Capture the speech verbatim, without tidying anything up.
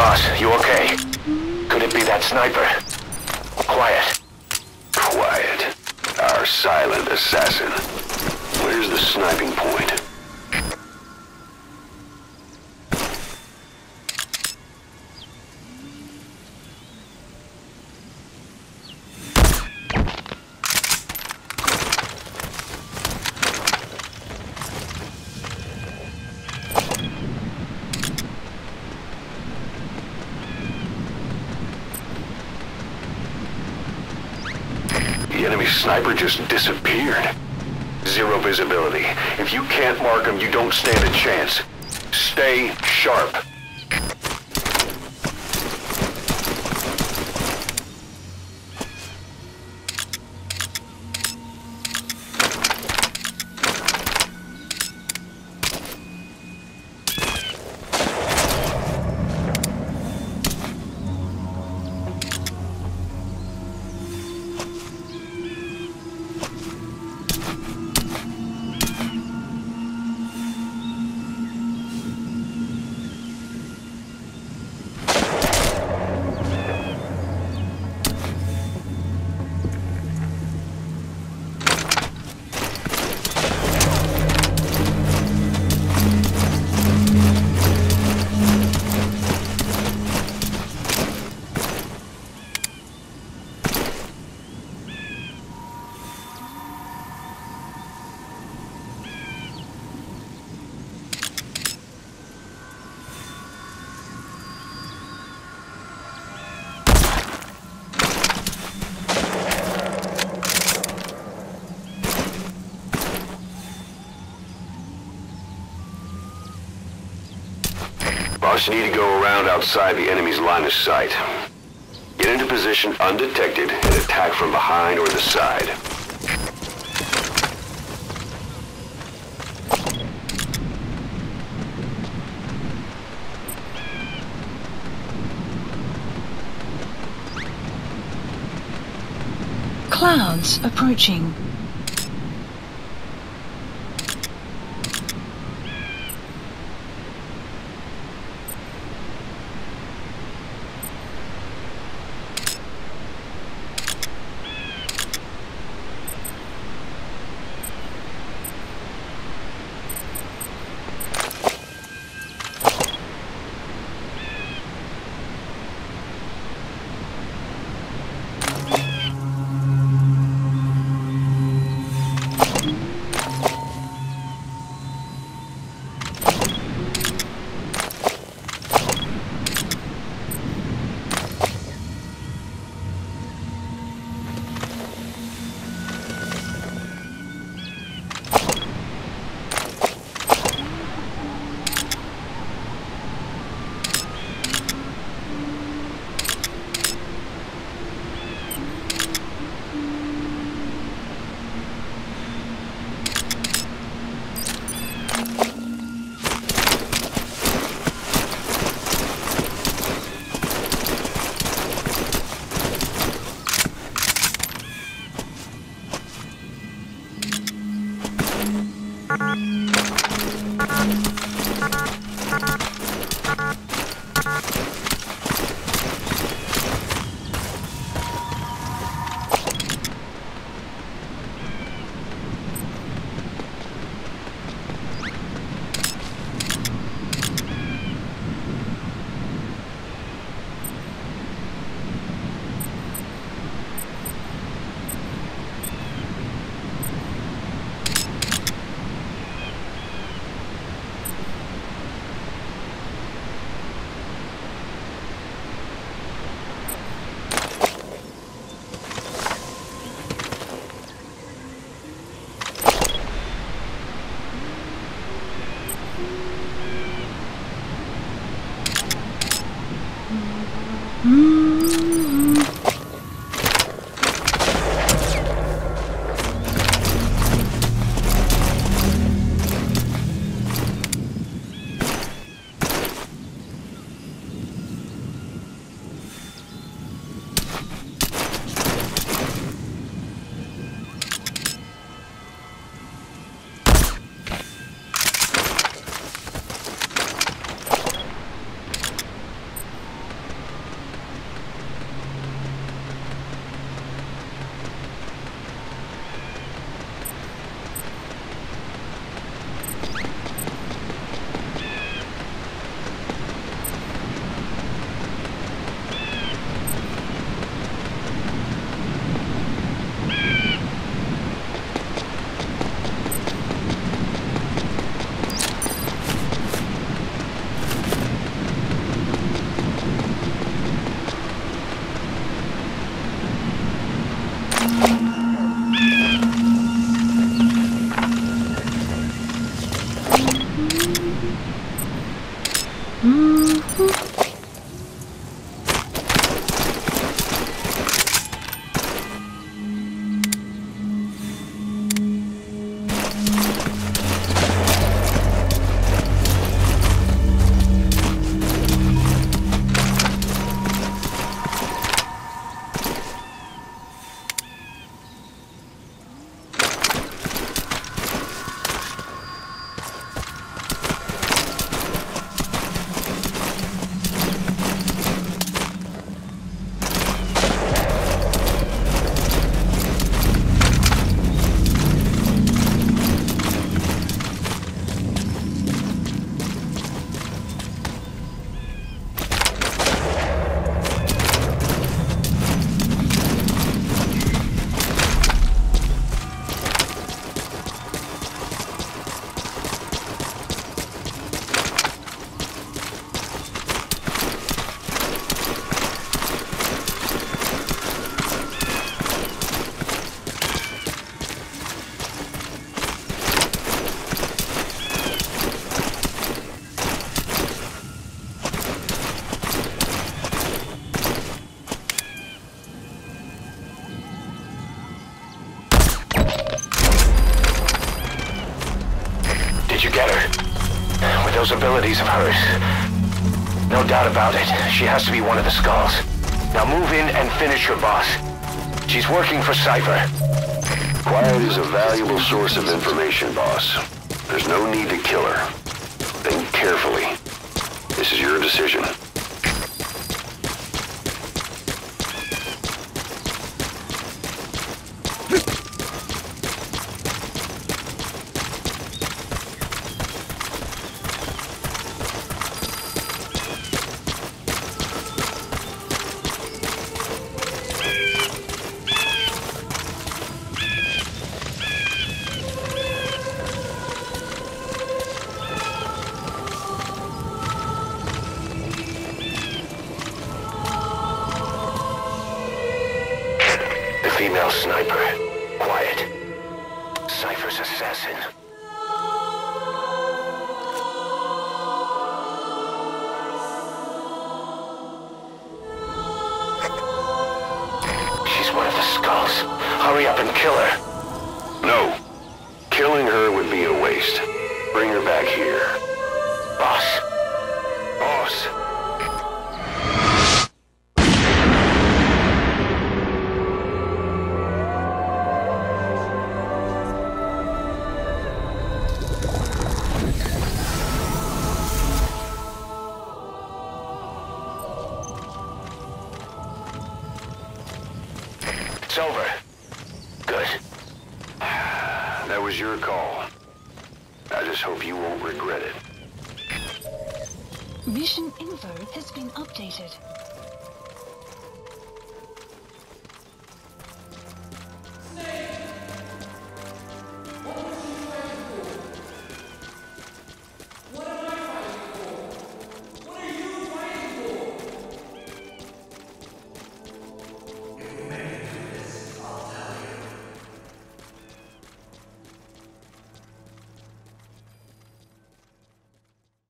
Boss, you okay? Could it be that sniper? Quiet. Quiet. Our silent assassin. Where's the sniping point? Sniper just disappeared. Zero visibility. If you can't mark him, you don't stand a chance. Stay sharp. You need to go around outside the enemy's line of sight. Get into position undetected and attack from behind or the side. Clouds approaching. Abilities of hers. No doubt about it, she has to be one of the Skulls. Now move in and finish your boss. She's working for Cypher. Quiet is a valuable source of information, boss. There's no need to kill her. Think carefully. This is your decision. Female sniper, Quiet. Cypher's assassin. She's one of the Skulls. Hurry up and kill her. No. Killing her would be a waste. Bring her back here. Boss. Boss. It's over. Good. That was your call. I just hope you won't regret it. Mission info has been updated.